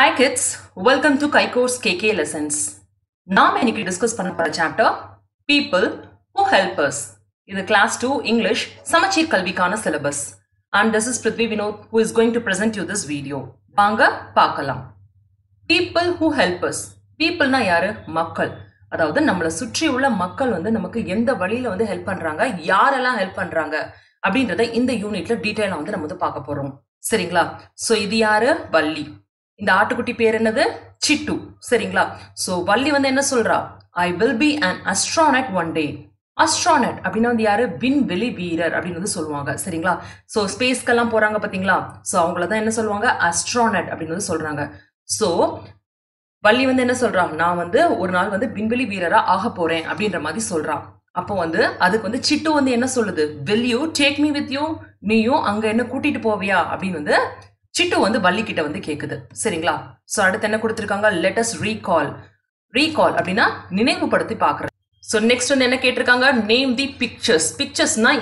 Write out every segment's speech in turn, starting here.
Hi kids, welcome to Kai Course KK Lessons. நாம் இன்னைக்கு discuss பண்ண போற chapter people who help us. இது class 2 English சமச்சீர் கல்விக்கான syllabus. And this is Prithvi Vinoth who is going to present you this video. வாங்க பார்க்கலாம். People who help us. People னா யாரு? மக்கள். அதாவது நம்மள சுற்றி உள்ள மக்கள் வந்து நமக்கு எந்த வழியில வந்து ஹெல்ப் பண்றாங்க, யாரெல்லாம் ஹெல்ப் பண்றாங்க அப்படின்றத இந்த யூனிட்ல டீடைலா வந்து நம்ம பார்க்க போறோம். சரிங்களா? சோ இது யாரு? வள்ளி. இந்த ஆட்டுக்குட்டி பேர் என்னது? சிட்டு. சரிங்களா? சோ வள்ளி வந்து என்ன சொல்றா? I will be an astronaut one day. Astronaut அப்படினா வந்து யாரு? விண்வெளி வீரர் அப்படினு வந்து சொல்வாங்க. சரிங்களா? சோ ஸ்பேஸ்க்கு எல்லாம் போறாங்க பாத்தீங்களா? சோ அவங்கள தான் என்ன சொல்வாங்க? astronaut அப்படினு வந்து சொல்றாங்க. சோ வள்ளி வந்து என்ன சொல்றா? நான் வந்து ஒரு நாள் வந்து விண்வெளி வீரரா ஆக போறேன் அப்படின்ற மாதிரி சொல்றா. அப்போ வந்து அதுக்கு வந்து சிட்டு வந்து என்ன சொல்லுது? will you take me with you? நீயும் அங்க என்ன கூட்டிட்டு போவியா அப்படினு வந்து சிட்டு வந்து வள்ளி கிட்ட வந்து கேக்குது. சரிங்களா? சோ அடுத்து என்ன கொடுத்திருக்காங்க? let us recall. recall அப்படினா நினைவுபடுத்தி பார்க்கறது. சோ நெக்ஸ்ட் வந்து என்ன கேட்டிருக்காங்க? name the pictures. picturesனா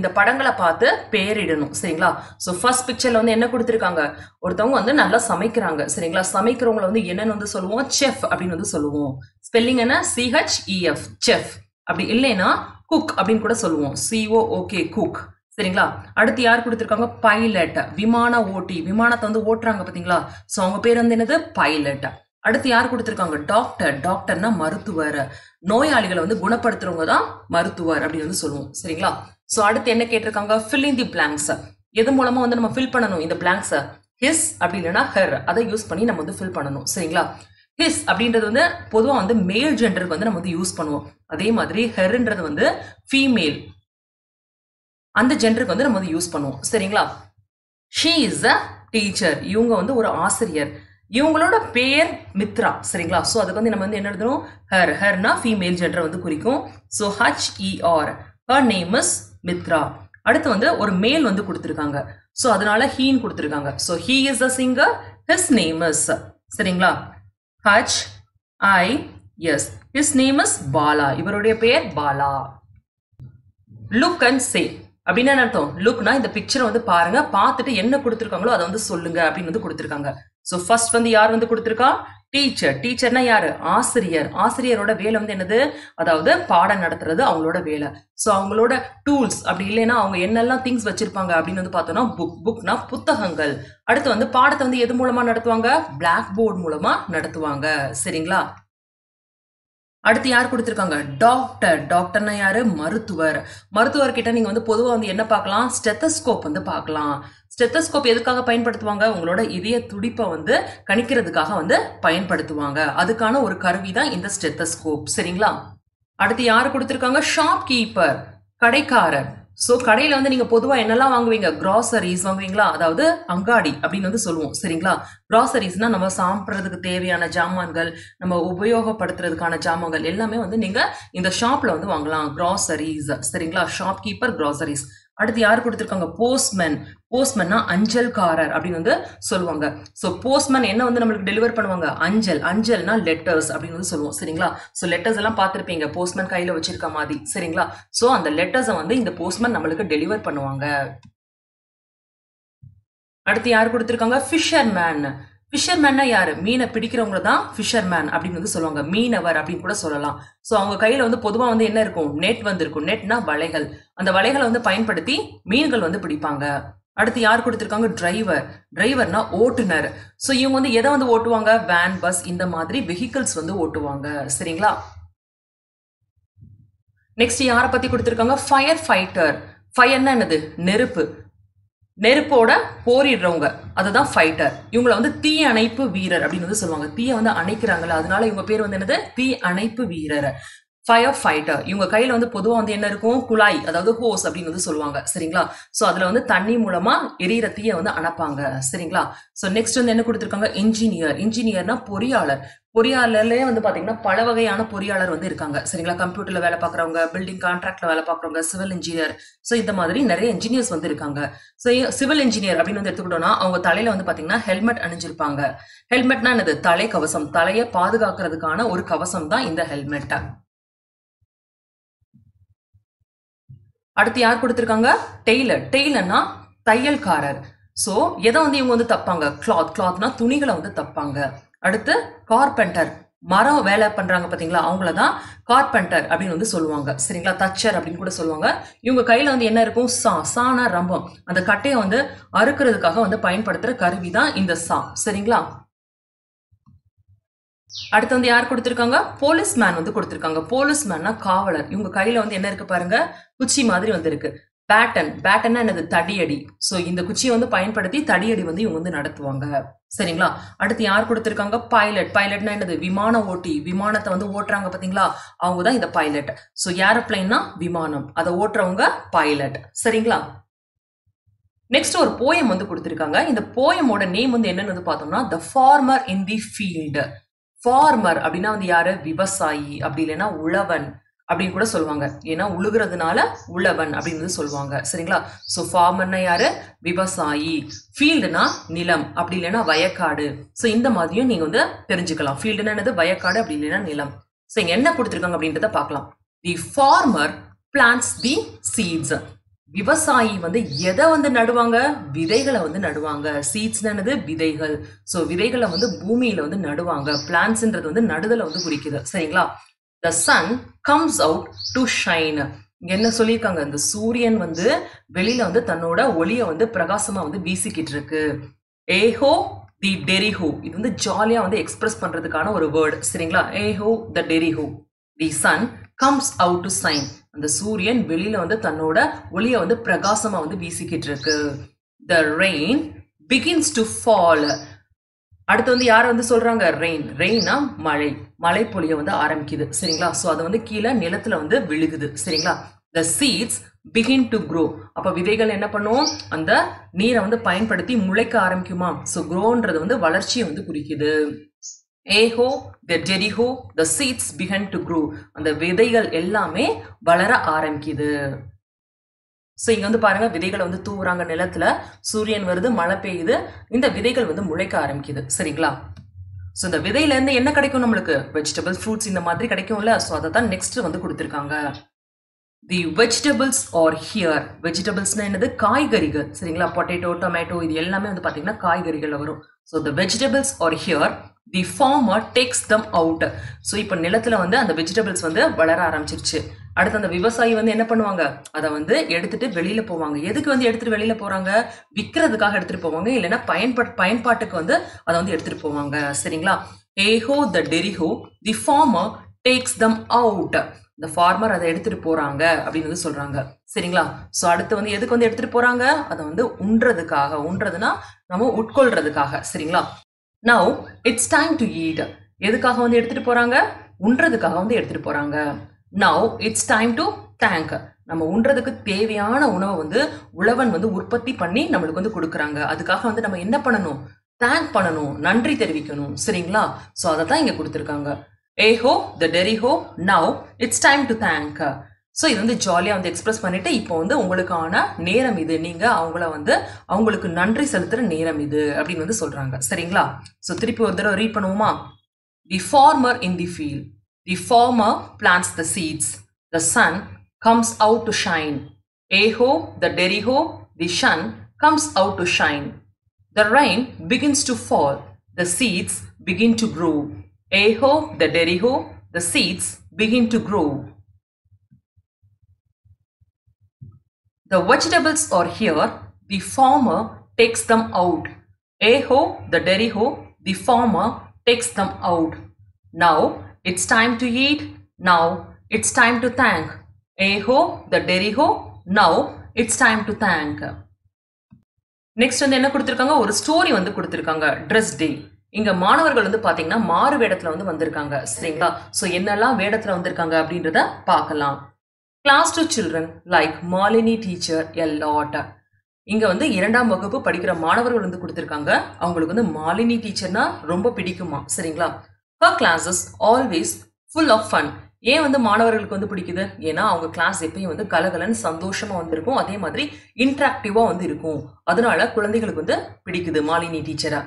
இந்த படங்களை பார்த்து பேரிடணும். சரிங்களா? சோ ஃபர்ஸ்ட் பிக்சர்ல வந்து என்ன கொடுத்திருக்காங்க? ஒருத்தவங்க வந்து நல்லா சமைக்கறாங்க. சரிங்களா? சமைக்கறவங்கள வந்து என்னன்னு வந்து சொல்லுவோம்? chef அப்படினு வந்து சொல்லுவோம். ஸ்பெல்லிங் என்ன? C H E F chef. அப்படி இல்லைனா cook அப்படினு கூட சொல்லுவோம். C O O K cook. சரிங்களா? அடுத்து யார் கொடுத்திருக்காங்க? பைலட், விமான ஓட்டி. விமானத்தை வந்து ஓட்டுறாங்க பாத்தீங்களா? சோ அவங்க பேர் வந்து என்னது? பைலட். அடுத்து யார் கொடுத்திருக்காங்க? டாக்டர். டாக்டர்னா மருத்துவர். நோயாளிகளை வந்து குணப்படுத்துறவங்க தான் மருத்துவர் அப்படின்னு வந்து சொல்லுவோம். சரிங்களா? சோ அடுத்து என்ன கேட்டிருக்காங்க? Filling the blanks. எது மூலமா வந்து நம்ம ஃபில் பண்ணணும் இந்த பிளாங்க்ஸ்? ஹிஸ் அப்படி இல்லைன்னா ஹெர், அதை யூஸ் பண்ணி நம்ம வந்து ஃபில் பண்ணணும். சரிங்களா? ஹிஸ் அப்படின்றது வந்து பொதுவா வந்து மேல் ஜெண்டருக்கு வந்து நம்ம வந்து யூஸ் பண்ணுவோம். அதே மாதிரி ஹெர்ன்றது வந்து ஃபீமேல், அந்த ஜெண்டருக்கு வந்து நம்ம வந்து யூஸ் பண்ணுவோம். சரிங்களா? she is a teacher. இவங்க வந்து ஒரு ஆசிரியர். இவங்களோட பேர் மித்ரா. சரிங்களா? சோ அதுக்கு வந்து நம்ம வந்து என்ன எழுதணும்? her. herனா ஃபீமேல் ஜெண்டர் வந்து குறிக்கும். So h e r, her name is Mitra. அடுத்து வந்து ஒரு மேல் வந்து கொடுத்திருக்காங்க. சோ அதனால ஹீன் கொடுத்திருக்காங்க. So he is a singer, his name is. சரிங்களா? h i s, his name is Bala. இவருடைய பேர் பாலா. look and say அப்படின்னா என்ன அர்த்தம்? லுக்னா இந்த பிக்சரை வந்து பாருங்க, பார்த்துட்டு என்ன கொடுத்திருக்காங்களோ அதை வந்து சொல்லுங்க அப்படின்னு வந்து கொடுத்திருக்காங்க. சோ ஃபர்ஸ்ட் வந்து யார் வந்து கொடுத்திருக்கா? டீச்சர். டீச்சர்னா யாரு? ஆசிரியர். ஆசிரியரோட வேலை வந்து என்னது? அதாவது பாடம் நடத்துறது அவங்களோட வேலை. சோ அவங்களோட டூல்ஸ், அப்படி இல்லைன்னா அவங்க என்னெல்லாம் திங்ஸ் வச்சிருப்பாங்க அப்படின்னு வந்து பார்த்தோம்னா புக். புக்னா புத்தகங்கள். அடுத்து வந்து பாடத்தை வந்து எது மூலமா நடத்துவாங்க? பிளாக் போர்டு மூலமா நடத்துவாங்க. சரிங்களா? அடுத்து யார் கொடுத்திருக்காங்க? டாக்டர். டாக்டர்னா யாரு? மருத்துவர். மருத்துவர்கிட்ட நீங்க வந்து பொதுவா வந்து என்ன பார்க்கலாம்? ஸ்டெத்தஸ்கோப் வந்து பார்க்கலாம். ஸ்டெத்தஸ்கோப் எதுக்காக பயன்படுத்துவாங்க? உங்களோட இதய துடிப்பை வந்து கணிக்கிறதுக்காக வந்து பயன்படுத்துவாங்க. அதுக்கான ஒரு கருவி தான் இந்த ஸ்டெத்தஸ்கோப். சரிங்களா? அடுத்து யாரு கொடுத்திருக்காங்க? ஷாப் கீப்பர், கடைக்காரர். சோ கடையில வந்து நீங்க பொதுவா என்னெல்லாம் வாங்குவீங்க? கிராசரிஸ் வாங்குவீங்களா? அதாவது அங்காடி அப்படின்னு வந்து சொல்லுவோம். சரிங்களா? கிராசரிஸ்னா நம்ம சாப்பிட்றதுக்கு தேவையான ஜாமான்கள், நம்ம உபயோகப்படுத்துறதுக்கான ஜாமான்கள் எல்லாமே வந்து நீங்க இந்த ஷாப்ல வந்து வாங்கலாம். கிராசரிஸ். சரிங்களா? Shopkeeper, groceries. அடுத்து யார் கொடுத்திருக்காங்க? போஸ்ட்மேன். போஸ்ட்மேன்னா அஞ்சல்காரர் அப்படின்னு வந்து சொல்லுவாங்க. சோ போஸ்ட்மேன் என்ன வந்து நம்மளுக்கு டெலிவர் பண்ணுவாங்க? அஞ்சல். அஞ்சல்னா லெட்டர்ஸ் அப்படின்னு வந்து சொல்லுவோம். சரிங்களா? சோ லெட்டர்ஸ் எல்லாம் பார்த்திருப்பீங்க போஸ்ட்மேன் கையில வச்சிருக்க மாதிரி. சரிங்களா? சோ அந்த லெட்டர்ஸை வந்து இந்த போஸ்ட்மேன் நம்மளுக்கு டெலிவர் பண்ணுவாங்க. அடுத்து யார் கொடுத்திருக்காங்க? ஃபிஷர்மேன். ஃபிஷர்மேன்னா யாரு? மீனை பிடிக்கிறவங்க தான் ஃபிஷர்மேன் அப்படின்னு வந்து சொல்லுவாங்க. மீனவர் அப்படின்னு கூட சொல்லலாம். சோ அவங்க கையில வந்து பொதுவா வந்து என்ன இருக்கும்? நெட் வந்து இருக்கும். நெட்னா வலைகள். அந்த வலைகளை வந்து பயன்படுத்தி மீன்கள் வந்து பிடிப்பாங்க. அடுத்து யார் கொடுத்திருக்காங்க? டிரைவர். டிரைவர்னா ஓட்டுநர். சோ இவங்க வந்து எதை வந்து ஓட்டுவாங்க? வேன், பஸ், இந்த மாதிரி வெஹிக்கிள்ஸ் வந்து ஓட்டுவாங்க. சரிங்களா? நெக்ஸ்ட் யாரை பத்தி கொடுத்திருக்காங்க? Fire fighter. ஃபயர்னா என்னது? நெருப்பு. நெருப்போட போரிடுறவங்க, அதுதான் ஃபைட்டர். இவங்களை வந்து தீ அணைப்பு வீரர் அப்படின்னு வந்து சொல்லுவாங்க. தீயை வந்து அணைக்கிறாங்கல்ல, அதனால இவங்க பேர் வந்து என்னது? தீ அணைப்பு வீரர், ஃபயர் ஃபைட்டர். இவங்க கையில வந்து பொதுவா வந்து என்ன இருக்கும்? குழாய், அதாவது ஹோஸ் அப்படின்னு வந்து சொல்லுவாங்க. சரிங்களா? சோ அதுல வந்து தண்ணி மூலமா எரியற தீயை வந்து அணைப்பாங்க. சரிங்களா? சோ நெக்ஸ்ட் வந்து என்ன கொடுத்திருக்காங்க? இன்ஜினியர். இன்ஜினியர்னா பொறியாளர். பொறியாளர்லயே வந்து பாத்தீங்கன்னா பல வகையான பொறியாளர் வந்து இருக்காங்க. சரிங்களா? கம்ப்யூட்டர்ல வேலை பாக்குறவங்க, பில்டிங் கான்ட்ராக்ட்ல வேலை பாக்குறவங்க, சிவில் இன்ஜினியர். சோ இந்த மாதிரி நிறைய இன்ஜினியர்ஸ் வந்து இருக்காங்க. சோ சிவில் இன்ஜினியர் அப்படின்னு வந்து எடுத்துக்கிட்டோம்னா அவங்க தலையில வந்து பாத்தீங்கன்னா ஹெல்மெட் அணிஞ்சிருப்பாங்க. ஹெல்மெட்னா என்னது? தலை கவசம். தலையை பாதுகாக்கிறதுக்கான ஒரு கவசம் தான் இந்த ஹெல்மெட். அடுத்து யார் கொடுத்திருக்காங்க? டெய்லர். டெய்லர்னா தையல்காரர். So எதை வந்து இவங்க வந்து தப்பாங்க cloth clothனா துணிகளை வந்து தப்பாங்க அடுத்து carpenter மரம் வேலை பண்றாங்க பாத்தீங்களா அவங்கள தான் carpenter அப்படினு வந்து சொல்லுவாங்க சரிங்களா தச்சர் அப்படினு கூட சொல்லுவாங்க இவங்க கையில வந்து என்ன இருக்கும் சா சானா ரம்பம் அந்த கட்டைய வந்து அறுக்கிறதுக்காக வந்து பயன்படுத்துற கருவி தான் இந்த சா சரிங்களா அடுத்து வந்து யார் கொடுத்திருக்காங்க போலீஸ்மேன் வந்து கொடுத்திருக்காங்க போலீஸ்மேன்னா காவலர் இவங்க கையில வந்து என்ன இருக்கு பாருங்க குச்சி மாதிரி வந்திருக்கு பேட்டன் பேட்டன்னா என்னது தடியடி சோ இந்த குச்சியை வந்து பயன்படுத்தி தடியடி வந்து இவங்க வந்து நடத்துவாங்க சரிங்களா அடுத்து யார் கொடுத்திருக்காங்க பைலட் பைலட்னா என்னது விமான ஓட்டி விமானத்தை வந்து ஓட்டுறாங்க பாத்தீங்களா அவங்க தான் இந்த பைலட் சோ ஏரோப்ளைன்னா விமானம் அதை ஓட்டுறவங்க பைலட் சரிங்களா நெக்ஸ்ட் ஒரு போயம் வந்து கொடுத்திருக்காங்க இந்த போயமோட நேம் வந்து என்னன்னு பார்த்தோம்னா the farmer in the field farmer அப்படினா வந்து யாரு விவசாயி அப்படி இல்லனா உழவன் அப்படி கூட சொல்வாங்க ஏனா உழுகிறதுனால உழவன் அப்படினு சொல்வாங்க சரிங்களா சோ ஃபார்மர்னா யாரு விவசாயி ஃபீல்ட்னா நிலம் அப்படி இல்லனா வயக்காடு சோ இந்த மாதிரியும் நீங்க வந்து தெரிஞ்சிக்கலாம் ஃபீல்ட்னா என்னது வயக்காடு அப்படி இல்லனா நிலம் சோ இங்க என்ன கொடுத்திருக்காங்க அப்படின்றத பார்க்கலாம் the farmer plants the seeds விவசாயி வந்து எதை வந்து நடுவாங்க விதைகளை வந்து நடுவாங்க சீட்ஸ்னா என்னது விதைகள் சோ விதைகளை வந்து பூமியில வந்து நடுவாங்க பிளான்ட்ஸ்ன்றது வந்து நடுதல வந்து குறிக்குது சரிங்களா the sun comes out to shine என்ன சொல்லிருக்காங்க அந்த சூரியன் வந்து வெளியில வந்து தன்னோட ஒளியை வந்து பிரகாசமா வந்து வீசிக்கிட்டு இருக்கு ஏஹோ தி டெரிஹோ இது வந்து ஜாலியா வந்து எக்ஸ்பிரஸ் பண்றதுக்கான ஒரு வேர்ட் சரிங்களா heigh-ho the derry o the sun comes out to shine அந்த சூரியன் வெளியில வந்து தன்னோட ஒளியை வந்து பிரகாசமா வந்து வீசிக்கிட்டு இருக்கு the rain begins to fall அடுத்து வந்து யார் வந்து சொல்றாங்க ரெயின் ரெயினா மழை மழை பொழிய வந்து ஆரம்பிக்குது சரிங்களா சோ அது வந்து கீழ நிலத்துல வந்து விழுகுது சரிங்களா the seeds begin to grow அப்ப விதைகள் என்ன பண்ணும் அந்த நீரை வந்து பயன்படுத்தி முளைக்க ஆரம்பிக்குமா சோ growன்றது வந்து வளர்ச்சியை வந்து குறிக்குது ஏஹோ the derry o the seeds begin to grow அந்த விதைகள் எல்லாமே வளர ஆரம்பிக்குது சோ இங்க வந்து பாருங்க விதைகளை வந்து தூவுறாங்க நிலத்துல சூரியன் வருது மழை பெய்யுது இந்த விதைகள் வந்து முளைக்க ஆரம்பிக்குது சரிங்களா சோ இந்த விதையில இருந்து என்ன கிடைக்கும் நமக்கு வெஜிடபிள்ஸ் ஃப்ரூட்ஸ் இந்த மாதிரி கிடைக்கும்ல சோ அத தான் நெக்ஸ்ட் வந்து கொடுத்திருக்காங்க தி vegetables are here வெஜிடபிள்ஸ்னா என்னது காய்கறிகள் சரிங்களா பொட்டேட்டோ டொமேட்டோ இது எல்லாமே வந்து பாத்தீங்கன்னா காய்கறிகள் வரும் so the vegetables are here the farmer takes them out so இப்போ நிலத்துல வந்து அந்த வெஜிடபிள்ஸ் வந்து வளர ஆரம்பிச்சிருச்சு அடுத்து அந்த விவசாயி வந்து என்ன பண்ணுவாங்க அத வந்து எடுத்துட்டு வெளியில போவாங்க எதுக்கு வந்து எடுத்துட்டு வெளியில போறாங்க விக்கிறதுக்காக எடுத்துட்டு போவாங்க இல்லனா பயன்பாட்டுக்கு வந்து அத வந்து எடுத்துட்டு போவாங்க சரிங்களா heigh-ho the derry o the farmer takes them out the farmer அதை எடுத்துட்டு போறாங்க அப்படினு சொல்றாங்க சரிங்களா சோ அடுத்து வந்து எதுக்கு வந்து எடுத்துட்டு போறாங்க அத வந்து உண்றதுக்காக உண்றதுனா நம்ம உட்கொள்றதுக்காக சரிங்களா now it's time to eat எதுக்காக வந்து எடுத்துட்டு போறாங்க உண்றதுக்காக வந்து எடுத்துட்டு போறாங்க now it's time to thank நம்ம உண்றதுக்கு தேவையான உணவை வந்து உழவன் வந்து உற்பத்தி பண்ணி நமக்கு வந்து கொடுக்கறாங்க அதுக்காக வந்து நம்ம என்ன பண்ணணும் thank பண்ணணும் நன்றி தெரிவிக்கணும் சரிங்களா சோ அத தான் இங்க கொடுத்திருக்காங்க heigh ho the derry o now it's time to thank so இது வந்து ஜாலியா வந்து எக்ஸ்பிரஸ் பண்ணிட்டு இப்போ வந்து உங்களுக்கான நேரம் இது நீங்க அவங்கள வந்து அவங்களுக்கு நன்றி செலுத்துற நேரம் இது அப்படி வந்து சொல்றாங்க சரிங்களா சோ திருப்பி ஒரு தடவை ரீட் பண்ணுவோமா the farmer in the field the farmer plants the seeds the sun comes out to shine heigh ho the derry o the sun comes out to shine the rain begins to fall the seeds begin to grow heigh ho the derry o the seeds begin to grow the vegetables are here the farmer takes them out heigh ho the derry o the farmer takes them out now it's time to eat now it's time to thank heigh ho the derry o now it's time to thank next வந்து என்ன கொடுத்திருக்காங்க ஒரு story வந்து கொடுத்திருக்காங்க dress day இங்க மாணவர்கள் வந்து பாத்தீங்கன்னா மாறு வேடத்துல வந்து வந்திருக்காங்க சரிங்களா சோ என்னெல்லாம் வேடத்துல வந்திருக்காங்க அப்படின்றத பார்க்கலாம் class 2 children like Malini teacher a lot இங்க வந்து இரண்டாம் வகுப்பு படிக்கிற மாணவர்கள் வந்து கொடுத்திருக்காங்க அவங்களுக்கு வந்து மாலினி டீச்சர்னா ரொம்ப பிடிக்குமா சரிங்களா her classes always full of fun ஏன் வந்து மாணவர்களுக்கு வந்து பிடிக்குது ஏன்னா அவங்க கிளாஸ் எப்பயும் வந்து கலகலன்னு சந்தோஷமா வந்திருக்கும் அதே மாதிரி இன்டராக்டிவா வந்து இருக்கும் அதனால குழந்தைகளுக்கு வந்து பிடிக்குது மாலினி டீச்சரா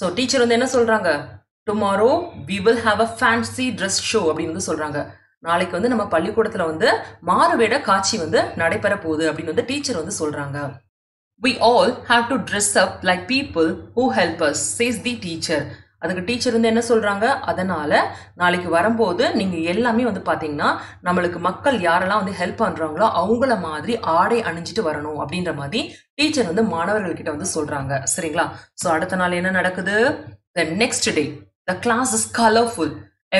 சோ டீச்சர் வந்து என்ன சொல்றாங்க tomorrow we will have a fancy dress show அப்படினு வந்து சொல்றாங்க நாளைக்கு வந்து நம்ம பள்ளிக்கூடத்துல வந்து மாறுவேட காட்சி வந்து நடைபெற போகுது அப்படினு வந்து டீச்சர் வந்து சொல்றாங்க We all have to dress up like people who help us, says the teacher. அதுக்கு டீச்சர் வந்து என்ன சொல்றாங்க, அதனால நாளைக்கு வரும்போது நீங்க எல்லாமே வந்து பாத்தீங்கன்னா நம்மளுக்கு மக்கள் யாரெல்லாம் வந்து ஹெல்ப் பண்றாங்களோ அவங்கள மாதிரி ஆடை அணிஞ்சிட்டு வரணும் அப்படின்ற மாதிரி டீச்சர் வந்து மாணவர்கள் கிட்ட வந்து சொல்றாங்க. சரிங்களா? சோ அடுத்த நாள் என்ன நடக்குது? The next day the class is colorful,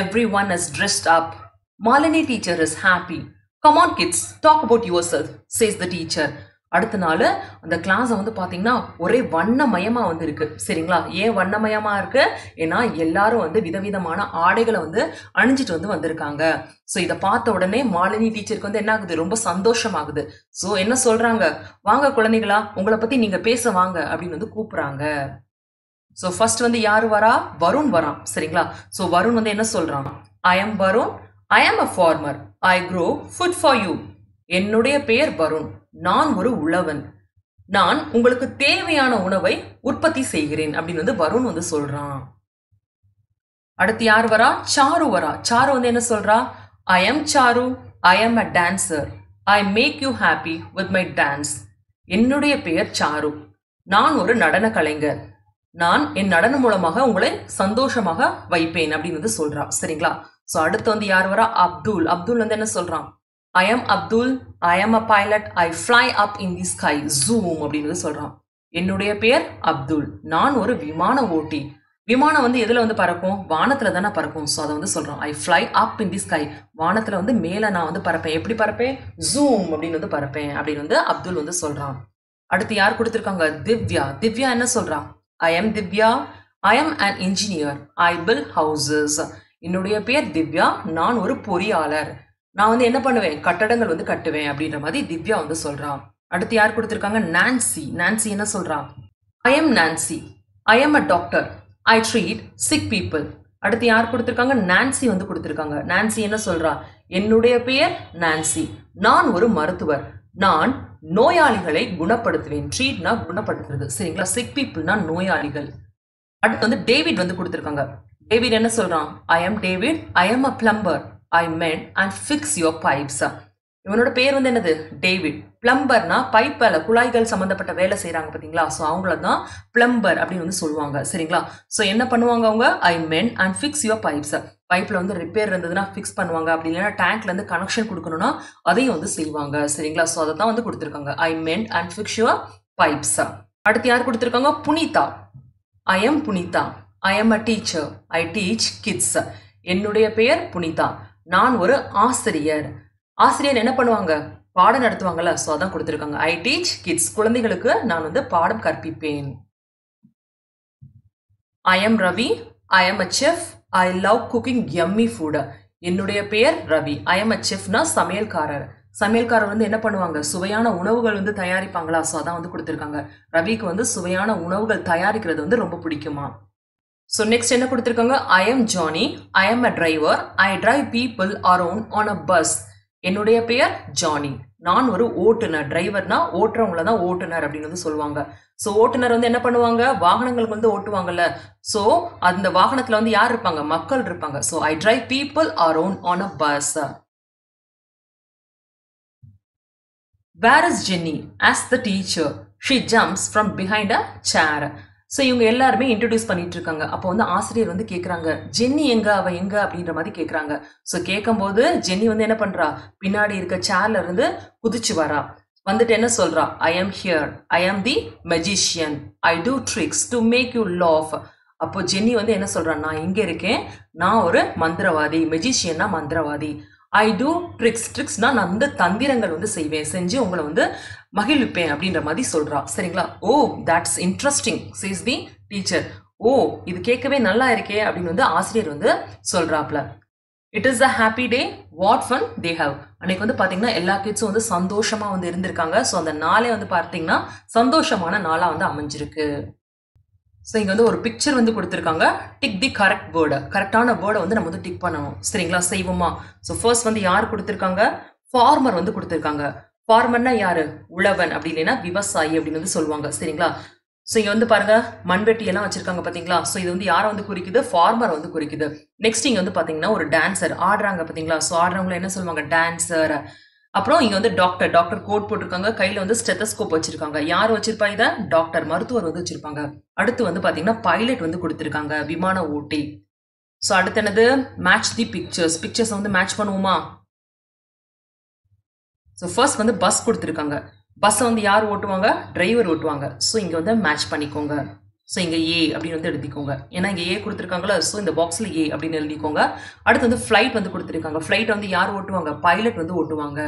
everyone is dressed up. Malini teacher is happy. Come on kids, talk about yourself, says the teacher. அடுத்த நாள் அந்த கிளாஸை வந்து பார்த்தீங்கன்னா ஒரே வண்ணமயமா வந்து இருக்கு. சரிங்களா? ஏன் வண்ணமயமா இருக்கு? ஏன்னா எல்லாரும் வந்து விதவிதமான ஆடைகளை வந்து அணிஞ்சிட்டு வந்து வந்திருக்காங்க. ஸோ இதை பார்த்த உடனே மாலினி டீச்சருக்கு வந்து என்ன ஆகுது, ரொம்ப சந்தோஷமாகுது. ஸோ என்ன சொல்றாங்க, வாங்க குழந்தைகளா உங்களை பத்தி நீங்க பேச வாங்க அப்படின்னு வந்து கூப்பிடுறாங்க. ஸோ ஃபர்ஸ்ட் வந்து யாரு வரா, வருண் வரான். சரிங்களா? ஸோ வருண் வந்து என்ன சொல்றான், I am Varun, I am a farmer, I grow food for you. என்னுடைய பெயர் வருண், நான் ஒரு உழவன், நான் உங்களுக்கு தேவையான உணவை உற்பத்தி செய்கிறேன் அப்படின்னு வந்து வருண் வந்து சொல்றான். அடுத்து யார் வரா, சாரு வரா. சாரு வந்து என்ன சொல்றா, I am Charu, I am a dancer, I make you happy with my dance. என்னுடைய பெயர் சாரு, நான் ஒரு நடன கலைஞர், நான் என் நடனம் மூலமாக உங்களை சந்தோஷமாக வைப்பேன் அப்படின்னு வந்து சொல்றா. சரிங்களா? சோ அடுத்து வந்து யார் வரா, அப்துல். அப்துல் வந்து என்ன சொல்றான், I am Abdul, I am a pilot, I fly up in the sky, zoom அப்படினு சொல்றான். என்னுடைய பேர் அப்துல், நான் ஒரு விமான ஓட்டி, விமானம் வந்து எதுல வந்து பறக்கும், வானத்துல தான பறக்கும். சோ அத வந்து சொல்றான், I fly up in the sky, வானத்துல வந்து மேல நான் வந்து பறப்பேன். எப்படி பறப்பேன், zoom அப்படினு வந்து பறப்பேன் அப்படினு வந்து அப்துல் வந்து சொல்றான். அடுத்து யார் கொடுத்திருக்காங்க, திவ்யா. திவ்யா என்ன சொல்றா, I am Divya, I am an engineer, I build houses. என்னுடைய பேர் திவ்யா, நான் ஒரு பொறியாளர், நான் வந்து என்ன பண்ணுவேன், கட்டடங்கள் வந்து கட்டுவேன் அப்படின்ற மாதிரி திவ்யா வந்து சொல்றான். அடுத்து யார் கொடுத்திருக்காங்க, நான்சி. நான்சி என்ன சொல்றான், I am Nancy, I am a doctor, I treat sick people. அடுத்து யார் கொடுத்திருக்காங்க, நான்சி வந்து கொடுத்திருக்காங்க. நான்சி என்ன சொல்றா, என்னுடைய பெயர் நான்சி, நான் ஒரு மருத்துவர், நான் நோயாளிகளை குணப்படுத்துவேன். ட்ரீட்னா குணப்படுத்துறது. சரிங்களா? சிக் பீப்புள்னா நோயாளிகள். அடுத்து வந்து டேவிட் வந்து கொடுத்திருக்காங்க. டேவிட் என்ன சொல்றான், I am David, I am a plumber, I mend and fix your pipes. இவனோட பேர் வந்து என்னது, டேவிட். பிளம்பர்னா பைப்பால குழாய்கள் சம்பந்தப்பட்ட வேலை செய்யறாங்க பாத்தீங்களா, சோ அவங்களதான் பிளம்பர் அப்படின்னு வந்து சொல்லுவாங்க. சரிங்களா? சோ என்ன பண்ணுவாங்க அவங்க, I mend and fix your pipes, பைப்ல வந்து ரிப்பேர் இருந்ததுன்னா ஃபிக்ஸ் பண்ணுவாங்க, அப்படி இல்லைன்னா டேங்க்ல இருந்து கனெக்ஷன் கொடுக்கணும்னா அதையும் வந்து செய்வாங்க. சரிங்களா? சோ அதான் வந்து கொடுத்திருக்காங்க, I mend and fix your pipes. அடுத்து யார் கொடுத்திருக்காங்க, Punitha. I am Punitha, I am a teacher, I teach kids. என்னுடைய பெயர் புனிதா, நான் ஒரு ஆசிரியர், ஆசிரியர் என்ன பண்ணுவாங்க, பாடம் நடத்துவாங்கல்ல, சோ அதான் கொடுத்திருக்காங்க, ஐ டீச் கிட்ஸ், குழந்தைகளுக்கு நான் வந்து பாடம் கற்பிப்பேன். I am Ravi, I am a chef, I love cooking yummy food. என்னுடைய பெயர் ரவி, ஐ எம் அ செஃப்னா சமையல்காரர், சமையல்காரர் வந்து என்ன பண்ணுவாங்க, சுவையான உணவுகள் வந்து தயாரிப்பாங்களா, சோ அதான் வந்து கொடுத்திருக்காங்க, ரவிக்கு வந்து சுவையான உணவுகள் தயாரிக்கிறது வந்து ரொம்ப பிடிக்குமா. So next என்ன கொடுத்திருக்காங்க, I am Johnny, I am a driver, I drive people around on a bus. என்னுடைய பெயர் ஜானி, நான் ஒரு ஓட்டுநர், டிரைவர்னா ஓட்டுறவங்கள தான் ஓட்டுநர் அப்படின்னு வந்து சொல்லுவாங்க. சோ ஓட்டுநர் வந்து என்ன பண்ணுவாங்க, வாகனங்களுக்கு வந்து ஓட்டுவாங்கல்ல, சோ அந்த வாகனத்துல வந்து யார் இருப்பாங்க, மக்கள் இருப்பாங்க. So I drive people around on a bus. Where is Jenny? Asks the teacher. She jumps from behind a chair. So இவங்க எல்லாருமே இன்ட்ரடியூஸ் பண்ணிட்டு இருக்காங்க. அப்போ வந்து ஆசிரியர் வந்து கேட்குறாங்க, ஜென்னி எங்க, அவ எங்க அப்படின்ற மாதிரி கேட்குறாங்க. ஸோ கேட்கும்போது ஜென்னி வந்து என்ன பண்றா, பின்னாடி இருக்க சேர்ல இருந்து குதிச்சு வரா, வந்துட்டு என்ன சொல்றா, I am here, I am the magician, I do tricks to make you laugh. அப்போ ஜென்னி வந்து என்ன சொல்றா, நான் இங்க இருக்கேன், நான் ஒரு மந்திரவாதி, மெஜிஷியன்னா மந்திரவாதி, ஐ டூ ட்ரிக்ஸ், ட்ரிக்ஸ்னா நான் வந்து தந்திரங்கள் வந்து செய்வேன், செஞ்சு உங்களை வந்து மகிழ்விப்பேன் அப்படின்ற மாதிரி சொல்றா. சரிங்களா? Oh that's interesting, says the teacher. ஓ இது கேட்கவே நல்லா இருக்கே அப்படின்னு வந்து ஆசிரியர் வந்து சொல்றாப்ல. It is a happy day, what fun they have. அன்னைக்கு வந்து பாத்தீங்கன்னா எல்லா கிட்ஸும் வந்து சந்தோஷமா வந்து இருந்திருக்காங்க. ஸோ அந்த நாளே வந்து பார்த்தீங்கன்னா சந்தோஷமான நாளா வந்து அமைஞ்சிருக்கு. ஸோ இங்கே வந்து ஒரு பிக்சர் வந்து கொடுத்துருக்காங்க, டிக் தி கரெக்ட் வேர்டு, கரெக்டான வேர்டை வந்து நம்ம வந்து டிக் பண்ணணும். சரிங்களா? செய்வோமா? ஸோ ஃபர்ஸ்ட் வந்து யார் கொடுத்துருக்காங்க, ஃபார்மர் வந்து கொடுத்துருக்காங்க. ஃபார்மர்னா யாரு, உழவன், அப்படி இல்லைன்னா விவசாயி அப்படின்னு வந்து சொல்லுவாங்க. சரிங்களா? ஸோ இங்கே வந்து பாருங்க மண்வெட்டியெல்லாம் வச்சிருக்காங்க பார்த்தீங்களா. ஸோ இது வந்து யாரை வந்து குறிக்குது, ஃபார்மர் வந்து குறிக்குது. நெக்ஸ்ட் இங்கே வந்து பார்த்தீங்கன்னா ஒரு டான்சர் ஆடுறாங்க பார்த்தீங்களா. ஸோ ஆடுறவங்களை என்ன சொல்லுவாங்க, டான்சர். அப்புறம் இங்க வந்து டாக்டர் டாக்டர் கோட் போட்டுருக்காங்க, கையில வந்து ஸ்டெதஸ்கோப் வச்சிருக்காங்க. யார் வச்சிருப்பா? இதை டாக்டர் மருத்துவர் வந்து வச்சிருப்பாங்க. அடுத்து வந்து பாத்தீங்கன்னா பைலட் வந்து கொடுத்திருக்காங்க, விமான ஓட்டி. சோ அடுத்து என்னது? Match the pictures. பிக்சர்ஸ் வந்து மேட்ச் பண்ணுவோமா? சோ ஃபர்ஸ்ட் வந்து பஸ் கொடுத்திருக்காங்க. பஸ் வந்து யார் ஓட்டுவாங்க? டிரைவர் ஓட்டுவாங்க. சோ இங்க வந்து மேட்ச் பண்ணிக்கோங்க. சோ இங்க ஏ அப்படின்னு வந்து எழுதிக்கோங்க, ஏன்னா இங்க ஏ கொடுத்திருக்காங்களா. சோ இந்த பாக்ஸ்ல ஏ அப்படின்னு எழுதிக்கோங்க. அடுத்து வந்து ஃபிளைட் வந்து கொடுத்திருக்காங்க. ஃபிளைட் வந்து யார் ஓட்டுவாங்க? பைலட் வந்து ஓட்டுவாங்க.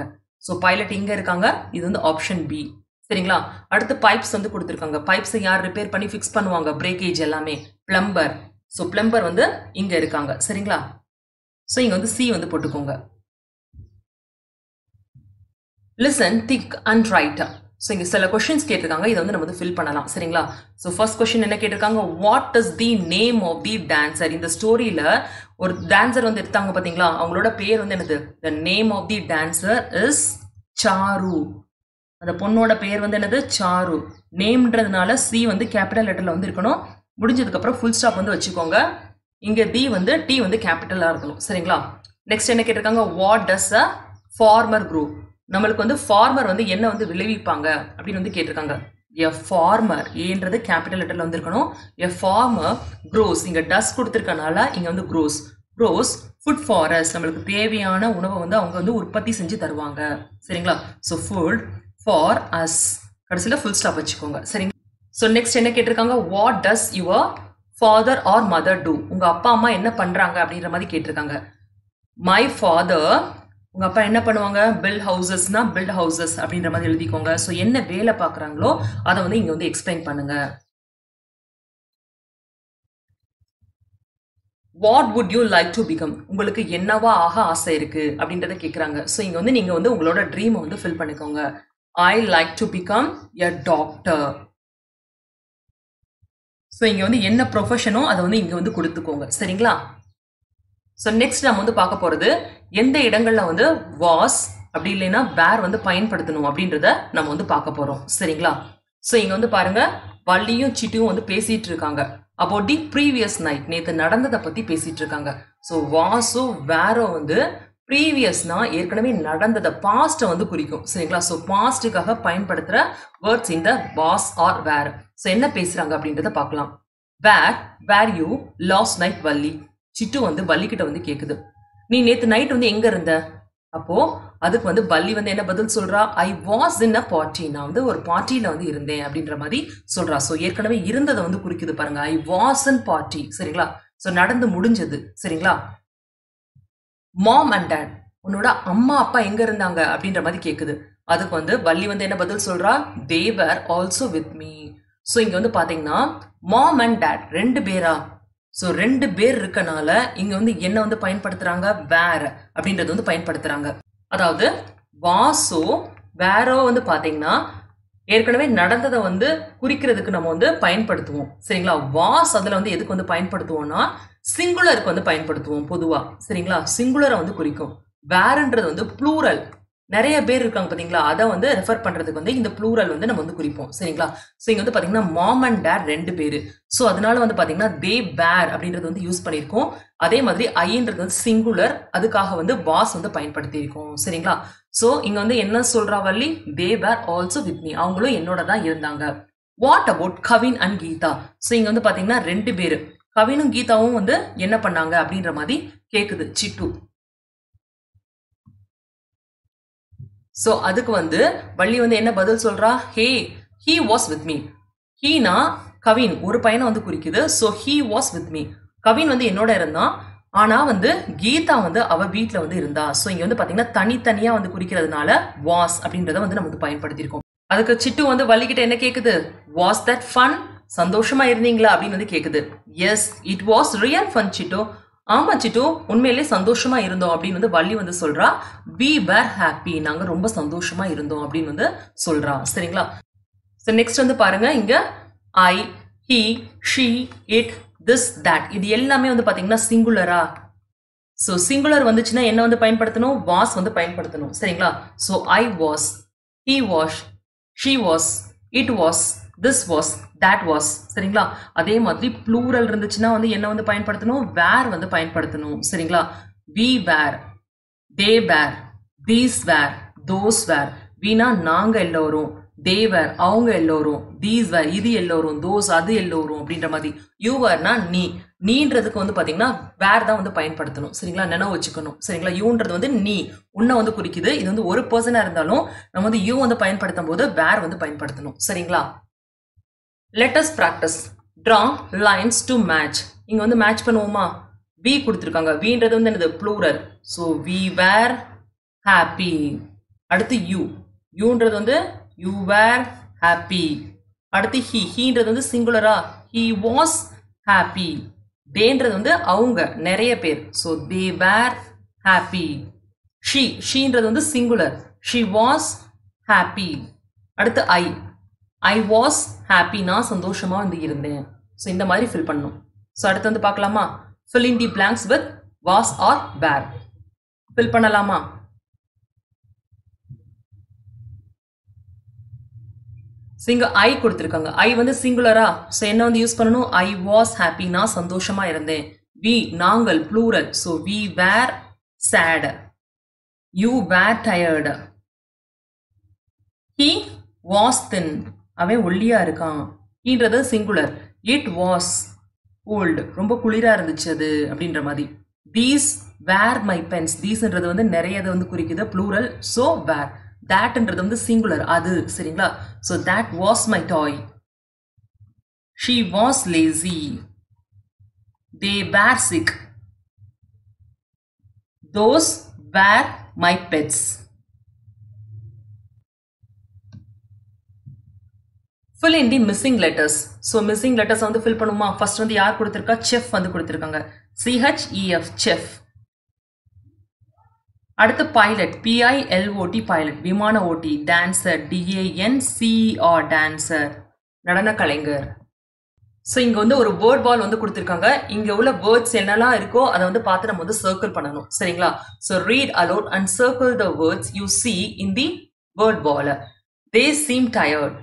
சோ பைலட் இங்க இருக்காங்க, இது வந்து ஆப்ஷன் பி. சரிங்களா? அடுத்து பைப்ஸ் வந்து கொடுத்திருக்காங்க. பைப்ஸ் யார் ரிப்பேர் பண்ணி ஃபிக்ஸ் பண்ணுவாங்க? பிரேக்கேஜ் எல்லாமே பிளம்பர். சோ பிளம்பர் வந்து இங்க இருக்காங்க. சரிங்களா? சோ இங்க வந்து சி வந்து போட்டுக்கோங்க. Listen, think and write. So இங்க சில கொஸ்டின்ஸ் கேட்டிருக்காங்க, இதை வந்து நம்ம வந்து ஃபில் பண்ணலாம். சரிங்களா? சோ ஃபர்ஸ்ட் கொஸ்டின் என்ன கேட்டிருக்காங்க? What is the name of the dancer? இந்த ஸ்டோரியில ஒரு டான்சர் வந்து எடுத்தாங்க பாத்தீங்களா, அவங்களோட பேர் வந்து என்னது? The name of the dancer is Charu. அந்த பொண்ணோட பேர் வந்து என்னது? சாரு. நேம்ன்றதுனால சி வந்து கேபிட்டல் லெட்டர்ல வந்து இருக்கணும். முடிஞ்சதுக்கு அப்புறம் ஃபுல் ஸ்டாப் வந்து வச்சுக்கோங்க. இங்க டி வந்து டி வந்து கேபிட்டலா இருக்கணும். சரிங்களா? நெக்ஸ்ட் என்ன கேட்டிருக்காங்க? What does a farmer grow? நம்மளுக்கு வந்து ஃபார்மர் வந்து என்ன வந்து விளைவிப்பாங்க அப்படின்னு வந்து கேட்டிருக்காங்க. எ ஃபார்மர், ஏன்றது கேபிட்டல் லெட்டர்ல வந்து இருக்கணும். எ ஃபார்மர் க்ரோஸ், இங்க டஸ் கொடுத்துருக்கனால இங்க வந்து க்ரோஸ். க்ரோஸ் ஃபுட் ஃபாரஸ்ட், நம்மளுக்கு தேவையான உணவை வந்து அவங்க வந்து உற்பத்தி செஞ்சு தருவாங்க. சரிங்களா? ஸோ ஃபுட் ஃபார் அஸ், கடைசியில் ஃபுல் ஸ்டாப் வச்சுக்கோங்க. சரிங்க? ஸோ நெக்ஸ்ட் என்ன கேட்டிருக்காங்க? What does your father or mother do? உங்க அப்பா அம்மா என்ன பண்றாங்க அப்படின்ற மாதிரி கேட்டிருக்காங்க. மை ஃபாதர், உங்க அப்பா என்ன பண்ணுவாங்க? பில்ட் ஹவுசஸ்னா பில்ட் ஹவுசஸ் அப்படின்ற மாதிரி எழுதிக்கோங்க. ஸோ என்ன வேலை பார்க்குறாங்களோ அதை வந்து இங்க வந்து எக்ஸ்பிளைன் பண்ணுங்க. What would you like to become? உங்களுக்கு என்னவா ஆக ஆசை இருக்கு அப்படின்றத கேட்குறாங்க. ஸோ இங்க வந்து நீங்க வந்து உங்களோட ட்ரீமை வந்து ஃபில் பண்ணிக்கோங்க. I like to become a doctor. So இங்க வந்து என்ன ப்ரொஃபஷனோ அதை வந்து இங்க வந்து கொடுத்துக்கோங்க. சரிங்களா? ஸோ நெக்ஸ்ட் நம்ம வந்து பார்க்க போகிறது எந்த இடங்கள்ல வந்து வாஸ் அப்படி இல்லைன்னா வேர் வந்து பயன்படுத்தணும் அப்படின்றத நம்ம வந்து பார்க்க போகிறோம். சரிங்களா? ஸோ இங்கே வந்து பாருங்க, வள்ளியும் சிட்டியும் வந்து பேசிட்டு இருக்காங்க. அப்போ டி ப்ரீவியஸ் நைட், நேற்று நடந்ததை பற்றி பேசிட்டு இருக்காங்க. ஸோ வாஸோ வேரோ வந்து ப்ரீவியஸ்னா ஏற்கனவே நடந்ததை, பாஸ்ட்டை வந்து குறிக்கும். சரிங்களா? ஸோ பாஸ்ட்டுக்காக பயன்படுத்துகிற வேர்ட்ஸ் இந்த வாஸ் ஆர் வேர். ஸோ என்ன பேசுகிறாங்க அப்படின்றத பார்க்கலாம். Where were you last night? Valli. Chittu வந்து பல்லிக்கிட்ட வந்து கேட்குது, நீ நேற்று நைட் வந்து எங்க இருந்த? அப்போ அதுக்கு வந்து பல்லி வந்து என்ன பதில் சொல்றா? ஐ வாஸ் இன் அ பார்ட்டி, நான் வந்து ஒரு பார்ட்டியில வந்து இருந்தேன் அப்படின்ற மாதிரி சொல்றா. ஸோ ஏற்கனவே இருந்ததை வந்து குறிக்குது பாருங்க, ஐ வாஸ் இன் பார்ட்டி. சரிங்களா? ஸோ நடந்து முடிஞ்சது. சரிங்களா? மாம் அண்ட் டேட், உன்னோட அம்மா அப்பா எங்க இருந்தாங்க அப்படின்ற மாதிரி கேட்குது. அதுக்கு வந்து பல்லி வந்து என்ன பதில் சொல்றா? They were also with me. So இங்க வந்து பாத்தீங்கன்னா மாம் அண்ட் டேட் ரெண்டு பேரா? ஸோ ரெண்டு பேர் இருக்கனால இங்க வந்து என்ன வந்து பயன்படுத்துறாங்க? வேற அப்படின்றது வந்து பயன்படுத்துறாங்க. அதாவது வாஸோ வேறோ வந்து பாத்தீங்கன்னா ஏற்கனவே நடந்ததை வந்து குறிக்கிறதுக்கு நம்ம வந்து பயன்படுத்துவோம். சரிங்களா? வாஸ் அதுல வந்து எதுக்கு வந்து பயன்படுத்துவோம்னா சிங்குலருக்கு வந்து பயன்படுத்துவோம் பொதுவா. சரிங்களா? சிங்குலரை வந்து குறிக்கும். வேறன்றது வந்து ப்ளூரல், நிறைய பேர் இருக்காங்க பாத்தீங்களா, அதை வந்து ரெஃபர் பண்றதுக்கு வந்து இந்த ப்ளூரல் வந்து நம்ம வந்து குறிப்போம். சரிங்களா? ஸோ இங்க வந்து பாத்தீங்கன்னா மாம் அண்ட் டேட் ரெண்டு பேரு. ஸோ அதனால வந்து பாத்தீங்கன்னா தே வேர் அப்படின்றது வந்து யூஸ் பண்ணியிருக்கோம். அதே மாதிரி ஐன்றது வந்து சிங்குலர், அதுக்காக வந்து வாஸ் வந்து பயன்படுத்தியிருக்கோம். சரிங்களா? ஸோ இங்க வந்து என்ன சொல்றா Valli? They were also with me, அவங்களும் என்னோட தான் இருந்தாங்க. What about Kavin and Geetha? So இங்க வந்து பாத்தீங்கன்னா ரெண்டு பேரு, கவினும் கீதாவும் வந்து என்ன பண்ணாங்க அப்படின்ற மாதிரி கேக்குது சிட்டு. ஸோ அதுக்கு வந்து வள்ளி வந்து என்ன பதில் சொல்றா? Hey he was with me. ஹீனா கவின், ஒரு பையனை வந்து குறிக்குது. So he was with me, Kavin வந்து என்னோட இருந்தான். ஆனா வந்து கீதா வந்து அவ வீட்டில் வந்து இருந்தா. ஸோ இங்க வந்து பாத்தீங்கன்னா தனித்தனியா வந்து குறிக்கிறதுனால வாஸ் அப்படின்றத வந்து நம்ம வந்து பயன்படுத்தியிருக்கோம். அதுக்கு சிட்டு வந்து வள்ளிக்கிட்ட என்ன கேக்குது? Was that fun? சந்தோஷமா இருந்தீங்களா அப்படின்னு வந்து கேக்குது. Yes it was real fun Chittu, ஆமா சிட்டு உண்மையிலே சந்தோஷமா இருந்தோம் அப்படின்னு வந்து வள்ளி வந்து சொல்றா. வி வேர் ஹாப்பி, நாங்க ரொம்ப சந்தோஷமா இருந்தோம் அப்படின்னு வந்து சொல்றா. சரிங்களா? சோ நெக்ஸ்ட் வந்து பாருங்க, இங்க I he she it this that இது எல்லாமே வந்து பாத்தீங்கன்னா சிங்குலரா? சோ சிங்குலர் வந்துச்சுன்னா என்ன வந்து பயன்படுத்தணும்? வாஸ் வந்து பயன்படுத்தணும். சரிங்களா? So I was, he was, she was, it was, this was, that was. சரிங்களா? அதே மாதிரி ப்ளூரல் இருந்துச்சுன்னா வந்து என்ன வந்து பயன்படுத்தணும்? வேர் வந்து பயன்படுத்தணும். சரிங்களா? we were, they were, these were, those were, வீணா நாங்க எல்லோரும், they were அவங்க எல்லோரும், these were இது எல்லோரும், those அது எல்லோரும் அப்படின்ற மாதிரி. you wereனா நீ, நீன்றதுக்கு வந்து பாத்தீங்கன்னா where தான் வந்து பயன்படுத்தணும் சரிங்களா, நினைவு வச்சுக்கணும் சரிங்களா. யூன்றது வந்து நீ உன்னை வந்து குறிக்குது, இது வந்து ஒரு பர்சனா இருந்தாலும் நம்ம வந்து you வந்து பயன்படுத்தும் போது where வந்து பயன்படுத்தணும் சரிங்களா. let us practice draw lines to match. இங்க வந்து மேட்ச் பண்ணுவோமா, we கொடுத்திருக்காங்க, weன்றது வந்து என்னது plural, so we were happy. அடுத்து you, யூன்றது வந்து you were happy. அடுத்து he, heன்றது வந்து சிங்குலரா, he was happy. theyன்றது வந்து அவங்க நிறைய பேர், so they were happy. she, sheன்றது வந்து சிங்குலர், she was happy. அடுத்து I was happy, நான் சந்தோஷமா வந்து இருந்தேன். ஸோ இந்த மாதிரி ஃபில் பண்ணணும். ஸோ அடுத்து வந்து பார்க்கலாமா, fill in the blanks with was or were. Fill பண்ணலாமா, சிங்க ஐ கொடுத்திருக்காங்க, ஐ வந்து சிங்குலரா, ஸோ என்ன வந்து யூஸ் பண்ணணும், ஐ வாஸ் ஹாப்பி நான் சந்தோஷமா இருந்தேன். வி நாங்கள் plural, so we were sad, you were tired. He was thin, அவன் ஒல்லியா இருக்கான், ஹீன்றது சிங்குலர், இட் வாஸ் கோல்டு ரொம்ப குளிரா இருந்துச்சு அது அப்படின்ற மாதிரி. தீஸ் வேர் மை பென்ஸ், தீஸ்ன்றது வந்து நிறையதை வந்து குறிக்குது ப்ளூரல், ஸோ வேர். thatன்றது வந்து சிங்குலர் அது சரிங்களா, so that was my toy. she was lazy, they were sick, those were my pets. fill in the missing letters. so missing letters வந்து fill பண்ணுமா, first வந்து யார் கொடுத்திருக்கா, chef வந்து கொடுத்திருக்காங்க, chef chef. அடுத்து பைலட், pilot பைலட் விமான ஓட்டி, dancer dancor dancer நடன கலைஞர். ஸோ இங்கே வந்து ஒரு வேர்ட் பால் வந்து கொடுத்துருக்காங்க, இங்கே உள்ள வேர்ட்ஸ் என்னெல்லாம் இருக்கோ அதை வந்து பார்த்து நம்ம வந்து சர்க்கிள் பண்ணணும் சரிங்களா. So read aloud and circle the words you see in the word ball. They seem tired,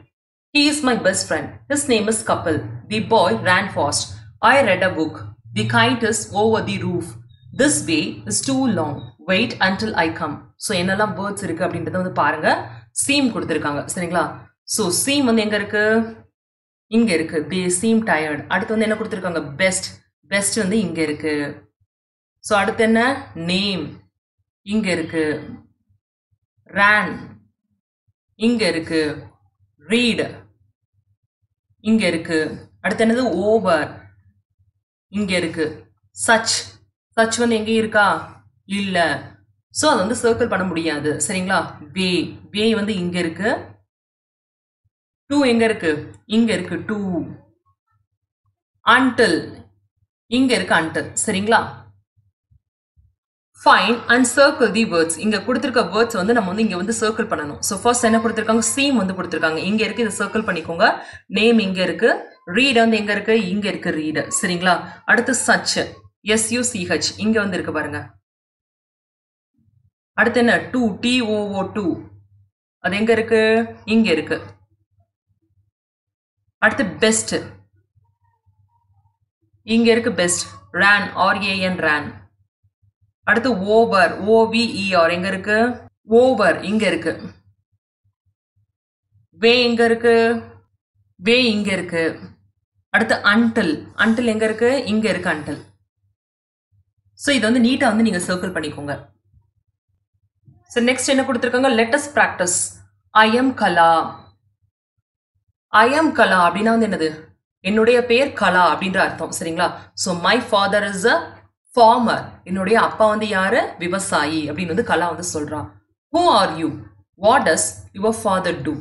he is my best friend, his name is Kapil, the boy ran fast, I read a book, the kite is over the roof, this way is too long, wait until I come. so என்னெல்லாம் words இருக்கு அப்படின்றத வந்து பாருங்க. seem கொடுத்திருக்காங்க சரிங்களா, so seem வந்து எங்க இருக்கு, இங்க இருக்கு, they seem tired. அடுத்து வந்து என்ன கொடுத்திருக்காங்க, best, best வந்து இங்க இருக்கு. so அடுத்து என்ன, name இங்க இருக்கு, ran இங்க இருக்கு, read இங்க இருக்கு. அடுத்து என்னது, over இங்க இருக்கு, such, such வந்து எங்க இருக்கா, இல்ல. சோ அது வந்து சர்க்கிள் பண்ண முடியாது சரிங்களா. வே, வே வந்து இங்க இருக்கு, டூ எங்க இருக்கு, இங்க இருக்கு டூ, until இங்க இருக்கு until சரிங்களா. Find and circle the words, இங்க கொடுத்திருக்க வேர்ட்ஸ் வந்து நம்ம வந்து இங்க வந்து சர்க்கிள் பண்ணணும். சோ ஃபர்ஸ்ட் என்ன கொடுத்திருக்காங்க, சீம் வந்து கொடுத்திருக்காங்க, இங்க இருக்கு, இதை சர்க்கிள் பண்ணிக்கோங்க. நேம் இங்க இருக்கு, ரீட் வந்து எங்க இருக்கு, இங்க இருக்கு ரீட் சரிங்களா. அடுத்து சச், such இங்க வந்து இருக்கு பாருங்க. அடுத்து என்ன, டூ, too அது எங்க இருக்கு, இங்க இருக்கு. அடுத்து பெஸ்ட், இங்க இருக்கு பெஸ்ட், ரேன் ran. அடுத்து ஓவர், over எங்க இருக்கு, ஓவர் இங்க இருக்கு. வே எங்க இருக்கு, வே இங்க இருக்கு. அடுத்து until, until எங்க இருக்கு, இங்க இருக்கு until. சோ இது வந்து நீட்டா வந்து நீங்க சர்க்கிள் பண்ணிக்கோங்க. so next என்ன கொடுத்திருக்காங்க, let us practice I am Kala. I am Kala அப்படினா வந்து என்னது, என்னுடைய பேர் கலா அப்படின்ற அர்த்தம் சரிங்களா. so my father is a farmer, என்னுடைய அப்பா வந்து யாரு, விவசாயி அப்படின்னு வந்து கலா வந்து சொல்றான். who are you, what does your father do,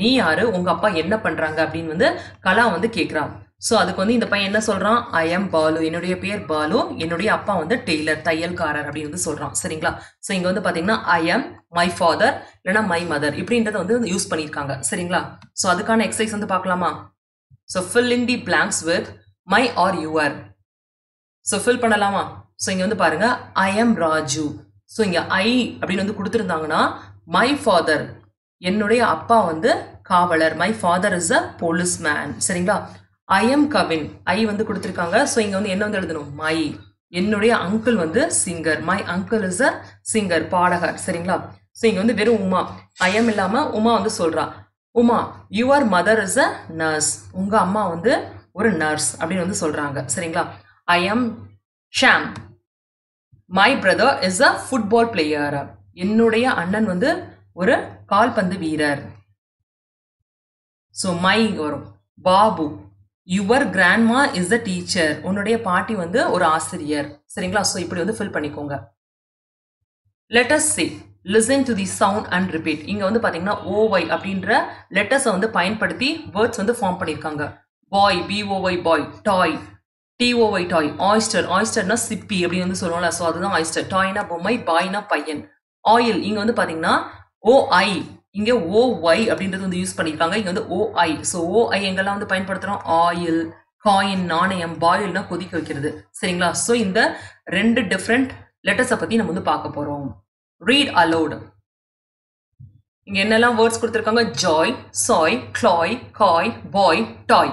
நீ யாரு, உங்க அப்பா என்ன பண்றாங்க அப்படின்னு வந்து கலா வந்து கேக்குறான். சோ அதுக்கு வந்து இந்த பையன் என்ன சொல்றான், ஐ எம் பாலு, என்னுடைய பேர் பாலு, என்னுடைய அப்பா வந்து டெய்லர் தையல்காரர் அப்படின்னு வந்து சொல்றான் சரிங்களா. சோ இங்க வந்து பாத்தீங்கன்னா ஐ எம், மை ஃபாதர் இல்லைன்னா மை மதர் இப்படின்றத வந்து யூஸ் பண்ணிருக்காங்க சரிங்களா. சோ அதுக்கான எக்ஸசைஸ் வந்து பார்க்கலாமா. So fill in the blanks with my or your. So fill பண்ணலாமா. சோ இங்க வந்து பாருங்க, ஐ எம் ராஜு, சோ இங்க ஐ அப்படின்னு வந்து கொடுத்துருந்தாங்கன்னா மை ஃபாதர் என்னுடைய அப்பா வந்து காவலர், my father is a policeman சரிங்களா. ஐ எம் கவின், ஐ வந்து கொடுத்திருக்காங்க, சோ இங்க வந்து என்ன வந்து எழுதணும், மை, என்னுடைய அங்கிள் வந்து singer, my uncle is a singer பாடகர் சரிங்களா. So இங்க வந்து வெறும் உமா I am இல்லாம உமா வந்து சொல்றா. Uma your mother is a nurse. உங்க அம்மா வந்து ஒரு நர்ஸ் அப்படினு வந்து சொல்றாங்க. சரிங்களா? I am Sham. My brother is a football player. என்னுடைய அண்ணன் வந்து ஒரு கால்பந்து வீரர். So my வரும். Babu your grandma is a teacher. உன்னுடைய பாட்டி வந்து ஒரு ஆசிரியர். சரிங்களா? சோ இப்படி வந்து ஃபில் பண்ணிக்கோங்க. Let us see listen to the sound and repeat. இங்க வந்து பாத்தீங்கன்னா ஓவை அப்படின்ற லெட்டர்ஸை வந்து பயன்படுத்தி வேர்ட்ஸ் வந்து ஃபார்ம் பண்ணியிருக்காங்க. பாய் பிஓஒய் பாய், டாய் டிஓஒய் டாய், ஆயிஸ்டர் ஆயிஸ்டர்னா சிப்பி அப்படின்னு வந்து சொல்லுவோம்ல, ஸோ அதுதான் ஆயிஸ்டர். டாய்னா பொம்மை, பாய்னா பையன். ஆயில் இங்க வந்து பாத்தீங்கன்னா ஓஐ, இங்க ஓஒய் அப்படின்றது வந்து யூஸ் பண்ணியிருக்காங்க. இங்க வந்து ஓஐ. ஸோ ஓஐ எங்கெல்லாம் வந்து பயன்படுத்துறோம்? ஆயில், காயின் நாணயம், பாயில்னா கொதிக்க வைக்கிறது. சரிங்களா? ஸோ இந்த ரெண்டு டிஃப்ரெண்ட் லெட்டர்ஸை பத்தி நம்ம வந்து பார்க்க போறோம். Read aloud. இங்க என்னெல்லாம் வேர்ட்ஸ் கொடுத்திருக்காங்க? Joy, soy, cloy, coy, boy, toy,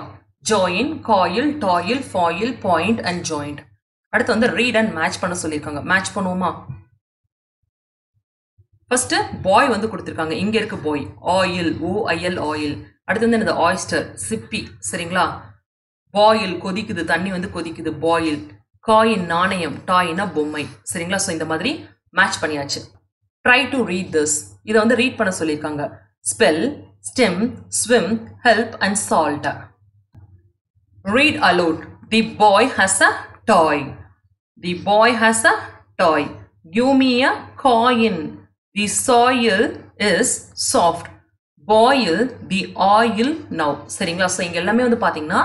join, coil, toil, foil, point and joint. அடுத்து வந்து ரீட் அண்ட் மேட்ச் பண்ண சொல்லியிருக்காங்க. மேட்ச் பண்ணுவோமா? ஃபர்ஸ்ட் பாய் வந்து கொடுத்திருக்காங்க. இங்க இருக்கு பாய், ஆயில் ஓஐஎல் ஆயில். அடுத்து வந்து என்னது? ஆயிஸ்டர் சிப்பி. சரிங்களா? பாயில் கொதிக்குது, தண்ணி வந்து கொதிக்குது, பாயில். காயின் நாணயம், டாயினா பொம்மை. சரிங்களா? ஸோ இந்த மாதிரி மேட்ச் பண்ணியாச்சு. Try to read this. இதை வந்து ரீட் பண்ண சொல்லியிருக்காங்க. Spell, stem, swim, help and salt. Read aloud. The boy has a toy. The boy has a toy. Give me a coin. The soil is soft. Boil the oil now. சரிங்களா? So இங்கே எல்லாமே வந்து பார்த்தீங்கன்னா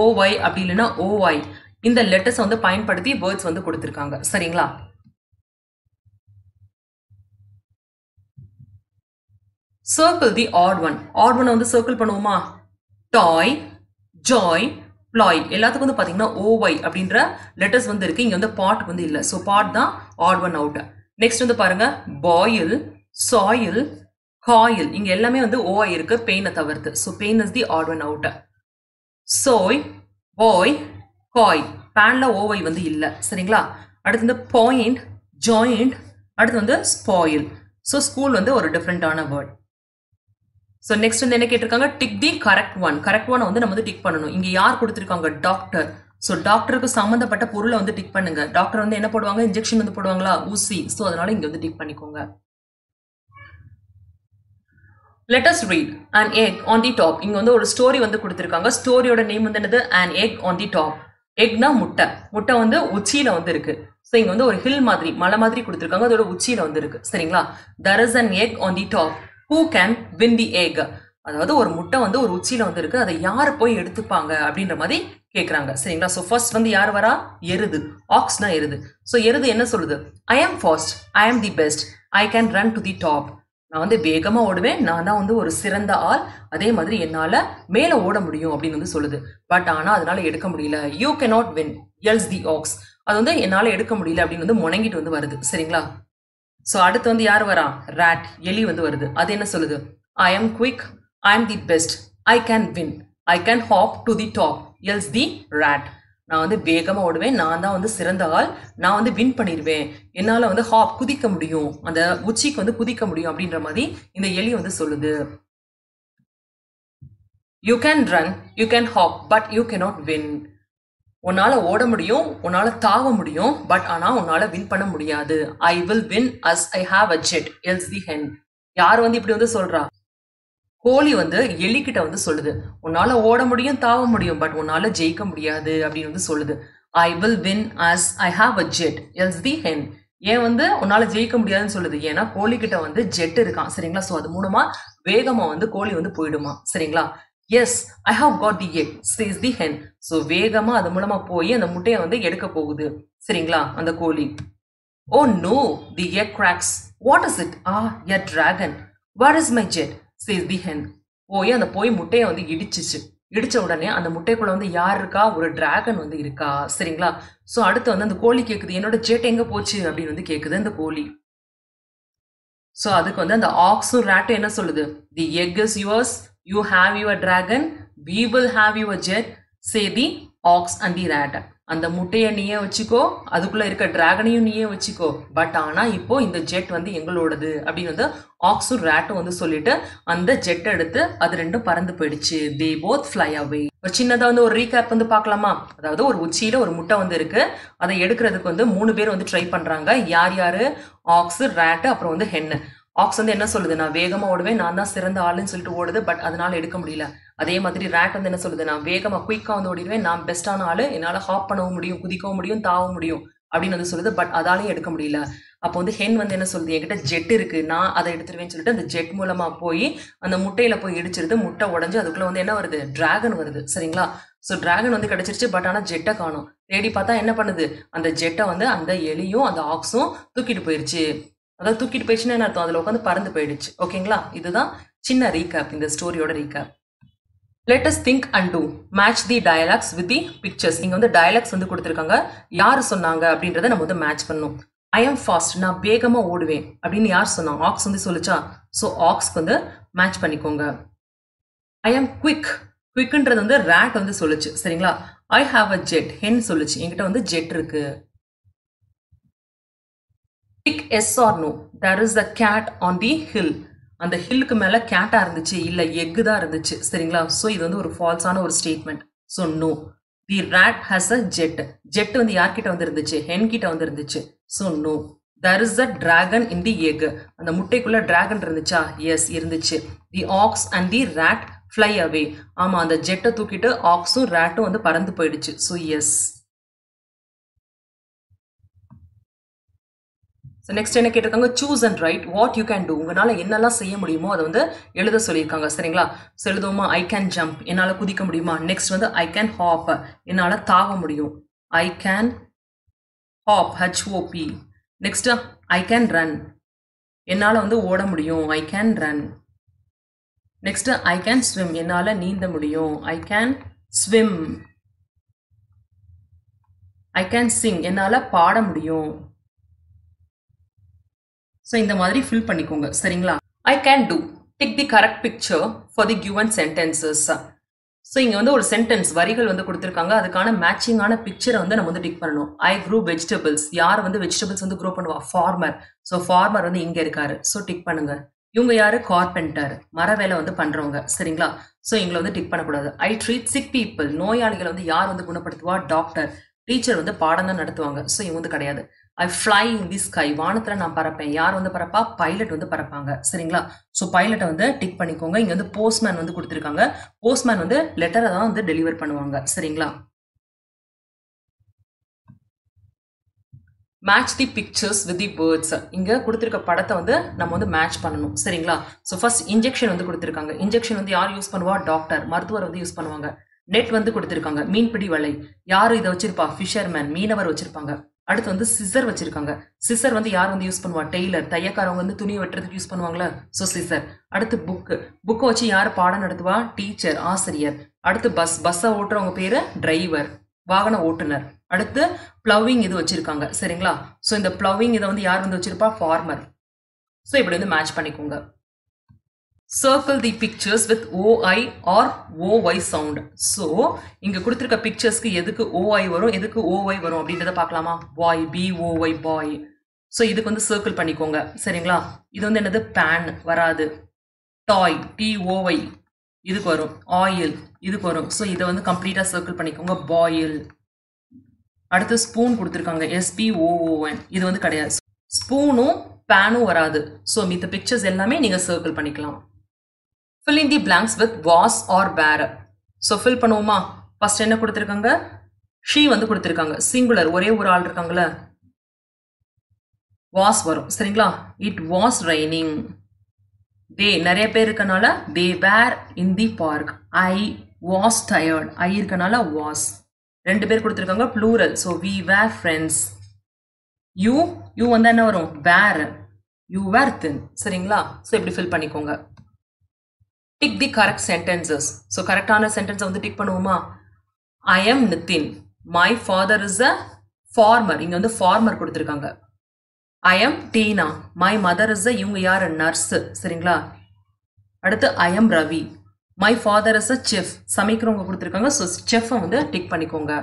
ஓஒய் அப்படி இல்லைன்னா ஓஒய் இந்த letters வந்து பயன்படுத்தி வேர்ட்ஸ் வந்து கொடுத்திருக்காங்க. சரிங்களா? Circle the odd one. Odd one வந்து சர்க்கிள் பண்ணுவோமா? டாய், ஜாய், ப்ளாய் எல்லாத்துக்கும் வந்து பாத்தீங்கன்னா ஓஒய் அப்படின்ற லெட்டர்ஸ் வந்து இருக்கு. இங்க வந்து பாட் வந்து இல்ல. சோ பாட் தான் ஆட் ஒன் அவுட். நெக்ஸ்ட் வந்து பாருங்க. பாயில், சாயில், காயில் இங்க எல்லாமே வந்து ஓஒய் இருக்கு பெயினை தவிர்த்து. So pain is the odd one out. Soy, boy, coy பேன்ல ஓவை வந்து இல்லை. சரிங்களா? அடுத்து வந்து பாயிண்ட், ஜாயிண்ட், அடுத்து வந்து ஸ்பாயில். ஸோ ஸ்கூல் வந்து ஒரு டிஃப்ரெண்டான வேர்ட். ஸோ நெக்ஸ்ட் வந்து என்ன கேட்டிருக்காங்க? Tick the correct one. Correct one வந்து நம்ம வந்து டிக் பண்ணணும். இங்கே யார் கொடுத்துருக்காங்க? டாக்டர். ஸோ டாக்டருக்கு சம்மந்தப்பட்ட பொருளை வந்து டிக் பண்ணுங்க. டாக்டர் வந்து என்ன போடுவாங்க? இன்ஜெக்ஷன் வந்து போடுவாங்களா? ஊசி. ஸோ அதனால இங்கே வந்து டிக் பண்ணிக்கோங்க. Let us read an egg on the top. இங்க வந்து ஒரு ஸ்டோரி வந்து கொடுத்திருக்காங்க. ஸ்டோரியோட நேம் வந்து என்னது? an egg on the top. எக்னா முட்டை. முட்டை வந்து உச்சியில வந்து இருக்கு. ஸோ இங்க வந்து ஒரு ஹில் மாதிரி மலை மாதிரி கொடுத்திருக்காங்க. அதோட உச்சியில வந்து இருக்கு. சரிங்களா? there is an egg on the top. who can win the egg? அதாவது ஒரு முட்டை வந்து ஒரு உச்சியில வந்து இருக்கு. அதை யார் போய் எடுத்துப்பாங்க அப்படின்ற மாதிரி கேட்கறாங்க. சரிங்களா? ஸோ ஃபர்ஸ்ட் வந்து யார் வரா? எருது. ஆக்ஸ்னா எருது. ஸோ எருது என்ன சொல்லுது? ஐ ஆம் fast, I am the best, I can run to the top. நான் வந்து வேகமா ஓடுவேன், நான் தான் வந்து ஒரு சிறந்த ஆள், அதே மாதிரி என்னால மேல ஓட முடியும் அப்படின்னு வந்து சொல்லுது. பட் ஆனா அதனால எடுக்க முடியல. You cannot win else the ox. அது வந்து என்னால எடுக்க முடியல அப்படின்னு வந்து முணங்கிட்டு வந்து வருது. சரிங்களா? சோ அடுத்து வந்து யார் வரா? ராட் எலி வந்து வருது. அது என்ன சொல்லுது? I am quick, I am the best, I can win, I can hop to the top yells the rat. நான் வந்து வேகமா ஓடுவேன், நான் தான் வந்து சிறந்த ஆள், நான் வந்து வின் பண்ணிடுவேன், என்னால வந்து ஹாப் குதிக்க முடியும், அந்த உச்சிக்கு வந்து குதிக்க முடியும் அப்படின்ற மாதிரி இந்த எலி வந்து சொல்லுது. You can run, you can hop, but you cannot win. உன்னால ஓட முடியும், உன்னால தாவ முடியும், பட் ஆனா உன்னால வின் பண்ண முடியாது. I will win as I have a jet else the hen. யார் வந்து இப்படி வந்து சொல்றா? கோழி வந்து எலிக்கிட்ட வந்து சொல்லுது. உன்னால ஓட முடியும், தாவ முடியும், பட் உன்னால ஜெயிக்க முடியாது அப்படின்னு வந்து சொல்லுது. I will win as I have a jet else the hen. ஏன் வந்து உன்னால ஜெயிக்க முடியாதுன்னு சொல்லுது? ஏன்னா கோழிக்கிட்ட வந்து ஜெட் இருக்கான். சரிங்களா? ஸோ அது மூலமா வேகமா வந்து கோழி வந்து போயிடுமா. சரிங்களா? Yes I have got the egg says the hen. So வேகமா அது மூலமா போய் அந்த முட்டையை வந்து எடுக்க போகுது. சரிங்களா? அந்த கோழி. Oh no the egg cracks. What is it? Ah a dragon. Where is my jet says the hen. போய் அந்த போய் முட்டையை வந்து இடிச்சிச்சு. இடிச்ச உடனே அந்த முட்டைக்குள்ள வந்து யார் இருக்கா? ஒரு டிராகன் வந்து இருக்கா. சரிங்களா? சோ அடுத்து வந்து அந்த கோழி கேக்குது, என்னோட ஜெட் எங்க போச்சு அப்படின்னு வந்து கேக்குது அந்த கோழி. சோ அதுக்கு வந்து அந்த ஆக்ஸும் ராட்டும் என்ன சொல்லுது? The egg is yours, you have your dragon, we will have your jet, say the ox and the rat. அந்த முட்டையை நீயே வச்சுக்கோ, அதுக்குள்ள இருக்க டிராகனையும் நீயே வச்சுக்கோ, பட் ஆனா இப்போ இந்த ஜெட் வந்து எங்களோடது அப்படின்னு வந்து ஆக்ஸும் ராட்டும் வந்து சொல்லிட்டு அந்த ஜெட் எடுத்து அது ரெண்டும் பறந்து போயிடுச்சு. They both fly away. ஒரு சின்னதாக வந்து ஒரு ரீகேப் வந்து பார்க்கலாமா? அதாவது ஒரு உச்சியில ஒரு முட்டை வந்து இருக்கு, அதை எடுக்கிறதுக்கு வந்து 3 பேர் வந்து ட்ரை பண்றாங்க. யார் யாரு? ஆக்ஸு, ராட்டு, அப்புறம் வந்து ஹென்னு. ஆக்ஸ் வந்து என்ன சொல்லுது, நான் வேகமா ஓடுவேன், நான் தான் சிறந்த ஆளுன்னு சொல்லிட்டு ஓடுது, பட் அதனால எடுக்க முடியல. அதே மாதிரி ராட் வந்து என்ன சொல்லுது, நான் வேகமா குயிக்கா வந்து ஓடிடுவேன், நான் பெஸ்டான ஆளு, என்னால ஹாப் பண்ணவும் முடியும், குதிக்கவும் முடியும், தாவ முடியும் அப்படின்னு வந்து சொல்லுது, பட் அதாலையும் எடுக்க முடியல. அப்போ வந்து ஹென் வந்து என்ன சொல்லுது, என்கிட்ட ஜெட் இருக்கு, நான் அதை எடுத்துருவேன்னு சொல்லிட்டு அந்த ஜெட் மூலமா போய் அந்த முட்டையில போய் இடிச்சிருது. முட்டை உடஞ்சு அதுக்குள்ள வந்து என்ன வருது, டிராகன் வருது. சரிங்களா? ஸோ டிராகன் வந்து கிடைச்சிருச்சு, பட் ஆனால் ஜெட்டை காணோம். தேடி பார்த்தா என்ன பண்ணுது, அந்த ஜெட்டை வந்து அந்த எலியும் அந்த ஆக்ஸும் தூக்கிட்டு போயிருச்சு. அதாவது தூக்கிட்டு போயிடுச்சுன்னா என்ன அர்த்தம், அதில் உட்காந்து பறந்து போயிடுச்சு. ஓகேங்களா? இதுதான் சின்ன ரீகேப், இந்த ஸ்டோரியோட recap. Let us think and do. Match the dialogues with the pictures. இங்க வந்து dialogues வந்து கொடுத்திருக்காங்க, யார் சொன்னாங்க அப்படின்றத நம்ம வந்து மேட்ச் பண்ணணும். I am fast, நான் வேகமா ஓடுவேன் அப்படின்னு யார் சொன்னாங்க? ஆக்ஸ் வந்து சொல்லுச்சா? ஸோ ஆக்ஸ்க்கு வந்து மேட்ச் பண்ணிக்கோங்க. I am quick, குவிக்ன்றது வந்து ராட் வந்து சொல்லுச்சு. சரிங்களா? I have a jet, hen சொல்லுச்சு, என்கிட்ட வந்து ஜெட் இருக்கு. Tick yes or no. There is a cat on the hill. அந்த ஹில்லுக்கு மேலே கேட்டாக இருந்துச்சு, இல்லை எக்கு தான் இருந்துச்சு. சரிங்களா? ஸோ இது வந்து ஒரு ஃபால்ஸான ஒரு statement. So no. The rat has a jet. Jet வந்து யார்கிட்ட வந்து இருந்துச்சு? ஹென்கிட்ட வந்து இருந்துச்சு. So no. There is a dragon in the egg. அந்த முட்டைக்குள்ளே டிராகன் இருந்துச்சா? எஸ், இருந்துச்சு. The ox and the rat fly away. ஆமாம், அந்த ஜெட்டை தூக்கிட்டு ஆக்ஸும் ராட்டும் வந்து பறந்து போயிடுச்சு. So S. நெக்ஸ்ட் என்ன கேட்டிருக்காங்க, choose and write what you can do. உங்களால் என்னெல்லாம் செய்ய முடியுமோ அதை வந்து எழுத சொல்லியிருக்காங்க. சரிங்களா? எழுதுவோமா? ஐ கேன் ஜம்ப், என்னால் குதிக்க முடியுமா? நெக்ஸ்ட் வந்து ஐ கேன் ஹாப், என்னால் தாவ முடியும். I can hop, H O P. Next I can run, என்னால் வந்து ஓட முடியும். I can run. Next I can swim, என்னால் நீந்த முடியும். I can swim. I can sing, என்னால் பாட முடியும். ஸோ இந்த மாதிரி ஃபில் பண்ணிக்கோங்க. சரிங்களா? I can do. Tick the correct picture for the given sentences. So இங்கே வந்து ஒரு சென்டென்ஸ் வரிகள் வந்து கொடுத்துருக்காங்க, அதுக்கான மேட்சிங்கான பிக்சரை வந்து நம்ம வந்து டிக் பண்ணணும். I grew vegetables. யார் வந்து வெஜிடபிள்ஸ் வந்து க்ரோ பண்ணுவா? ஃபார்மர். ஸோ ஃபார்மர் வந்து இங்கே இருக்காரு. ஸோ டிக் பண்ணுங்க. இவங்க யாரு? கார்பெண்டர், மர வேலை வந்து பண்றவங்க. சரிங்களா? ஸோ இங்களை வந்து டிக் பண்ணக்கூடாது. I treat sick people. நோயாளிகளை வந்து யார் வந்து குணப்படுத்துவா? டாக்டர். டீச்சர் வந்து பாடம் தான் நடத்துவாங்க. ஸோ இவங்க வந்து கிடையாது. I fly in the sky. வானத்துல நான் பறப்பேன். யார் வந்து பறப்பா? பைலட் வந்து பறப்பாங்க. சரிங்களா? ஸோ பைலட்டை வந்து டிக் பண்ணிக்கோங்க. இங்க வந்து போஸ்ட்மேன் வந்து கொடுத்துருக்காங்க. போஸ்ட்மேன் வந்து லெட்டரை தான் வந்து டெலிவர் பண்ணுவாங்க. சரிங்களா? Match the pictures with the words. இங்க கொடுத்துருக்க படத்தை வந்து நம்ம வந்து மேட்ச் பண்ணணும். சரிங்களா? ஸோ ஃபர்ஸ்ட் இன்ஜெக்ஷன் வந்து கொடுத்துருக்காங்க. இன்ஜெக்ஷன் வந்து யார் யூஸ் பண்ணுவா? டாக்டர், மருத்துவர் வந்து யூஸ் பண்ணுவாங்க. நெட் வந்து கொடுத்துருக்காங்க, மீன்பிடி வலை. யார் இதை வச்சிருப்பா? ஃபிஷர்மேன், மீனவர் வச்சிருப்பாங்க. அடுத்து வந்து சிசர் வச்சிருக்காங்க. சிசர் வந்து யார் வந்து யூஸ் பண்ணுவா? டெய்லர், தையக்காரவங்க வந்து துணி வெட்டுறதுக்கு யூஸ் பண்ணுவாங்களா? So scissor. அடுத்து புக்கு, புக்கை வச்சு யார் பாடம் நடத்துவா? டீச்சர், ஆசிரியர். அடுத்து பஸ், பஸ்ஸை ஓட்டுறவங்க பேரு டிரைவர், வாகன ஓட்டுநர். அடுத்து பிளவிங் இது வச்சிருக்காங்க. சரிங்களா? ஸோ இந்த பிளவிங் இதை வந்து யார் வந்து வச்சிருப்பா? ஃபார்மர். ஸோ இப்படி வந்து மேட்ச் பண்ணிக்கோங்க. Circle the pictures with ஓஐ or ஓஒய் sound. So இங்கே கொடுத்துருக்க பிக்சர்ஸ்க்கு எதுக்கு ஓஐ வரும், எதுக்கு ஓஒய் வரும் அப்படின்றத பார்க்கலாமா? பாய், பிஓஒய், பாய். ஸோ இதுக்கு வந்து சர்க்கிள் பண்ணிக்கோங்க. சரிங்களா? இது வந்து என்னது? பேன் வராது. டாய், டிஓஒய், இதுக்கு வரும். ஆயில், இதுக்கு வரும். ஸோ இதை வந்து கம்ப்ளீட்டாக சர்க்கிள் பண்ணிக்கோங்க. பாயில். அடுத்து ஸ்பூன் கொடுத்துருக்காங்க, எஸ்பிஓஓஎன். இது வந்து கிடையாது. ஸ்பூனும் பேனும் வராது. ஸோ மித்த பிக்சர்ஸ் எல்லாமே நீங்கள் சர்க்கிள் பண்ணிக்கலாம். fill in the blanks with was or were. so fill பண்ணுவோமா? ஃபர்ஸ்ட் என்ன கொடுத்திருக்காங்க? she வந்து கொடுத்திருக்காங்க, சிங்குலர், ஒரே ஒரு ஆள் இருக்காங்கல, was வரும். சரிங்களா? it was raining. they நிறைய பேர் இருக்கனால they were in the park. i was tired, i இருக்கனால was. 2 பேர் கொடுத்திருக்காங்க, plural. so we were friends. you வந்தா என்ன வரும்? were. you were thin. சரிங்களா? so இப்படி fill பண்ணிக்கோங்க. Tick the correct sentences. So கரெக்டான சென்டென்ஸை வந்து டிக் பண்ணுவோமா? I am Nitin. My father is a farmer. இங்கே வந்து farmer கொடுத்துருக்காங்க. I am Teena. My mother is a, இவங்க யார்? நர்ஸு. சரிங்களா? அடுத்து I am Ravi. My father is a chef. சமைக்கிறவங்க கொடுத்துருக்காங்க. ஸோ செஃப்பை வந்து டிக் பண்ணிக்கோங்க.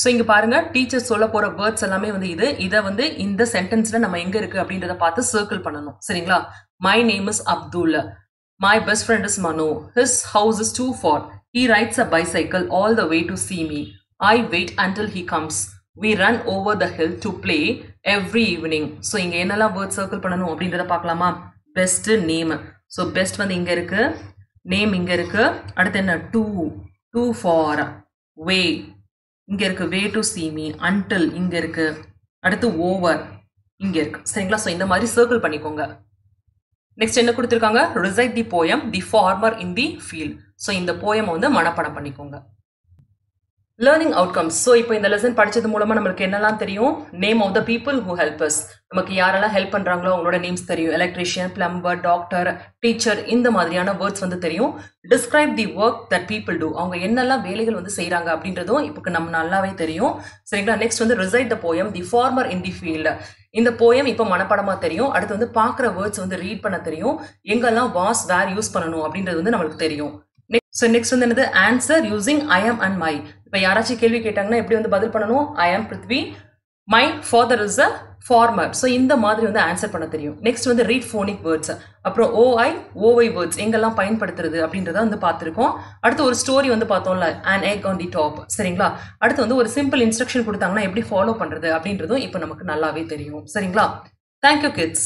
So, இங்க பாருங்க டீச்சர் சொல்ல போற வேர்ட்ஸ் எல்லாமே வந்து இத வந்து இந்த சென்டென்ஸ்ல நம்ம எங்க இருக்கு அப்படின்றத பார்த்து சர்க்கிள் பண்ணனும் சரிங்களா. My name is Abdul. My best friend is Manu. His house is too far. He rides a bicycle all the way to see me. I wait until he comes. We run over the hill to play every evening. So, இங்க என்னெல்லாம் word circle பண்ணனும் அப்படின்றத பார்க்கலாமா. Best name. So, best வந்து இங்க இருக்கு, name இங்க இருக்கு, அடுத்து என்ன to for, way இங்க இருக்கு, way to see me, until இங்க இருக்கு, அடுத்து over இங்க இருக்கு சரிங்களா. சோ இந்த மாதிரி சர்க்கிள் பண்ணிக்கோங்க. நெக்ஸ்ட் என்ன கொடுத்திருக்காங்க, recite the poem the farmer in the field. So இந்த போயம் வந்து மனப்பாடம் பண்ணிக்கோங்க. Learning outcomes. சோ இப்போ இந்த லெசன் படிச்சது மூலமா நமக்கு என்னலாம் தெரியும், name of the people who help us, நமக்கு யாரெல்லாம் ஹெல்ப் பண்றாங்களோ அவங்களோட நேம்ஸ் தெரியும், எலக்ட்ரிஷியன், பிளம்பர், டாக்டர், டீச்சர், இந்த மாதிரியான வேர்ட்ஸ் வந்து தெரியும். Describe the work that people do, அவங்க என்னெல்லாம் வேலைகள் வந்து செய்றாங்க அப்படின்றதும் இப்போ நம்ம நல்லாவே தெரியும் சரிங்களா. நெக்ஸ்ட் வந்து recite the poem the farmer in the field, இந்த போயம் இப்போ மனப்பாடமா தெரியும். அடுத்து வந்து பார்க்குற வேர்ட்ஸ் வந்து ரீட் பண்ண தெரியும், எங்கெல்லாம் வாஸ் வேர் யூஸ் பண்ணணும் அப்படின்றது வந்து நமக்கு தெரியும். So next வந்து என்னது, answer using I am and my. இப்போ யாராச்சும் கேள்வி கேட்டாங்கன்னா எப்படி வந்து பதில் பண்ணணும், I am Prithvi, my father is a farmer. So இந்த மாதிரி வந்து ஆன்சர் பண்ண தெரியும். நெக்ஸ்ட் வந்து read phonic words, அப்புறம் OI words எங்கெல்லாம் பயன்படுத்துறது அப்படின்றத வந்து பார்த்திருக்கோம். அடுத்து ஒரு ஸ்டோரி வந்து பார்த்தோம்ல, an egg on the top சரிங்களா. அடுத்து வந்து ஒரு சிம்பிள் இன்ஸ்ட்ரக்ஷன் கொடுத்தாங்கன்னா எப்படி ஃபாலோ பண்றது அப்படின்றதும் இப்போ நமக்கு நல்லாவே தெரியும் சரிங்களா. Thank you kids.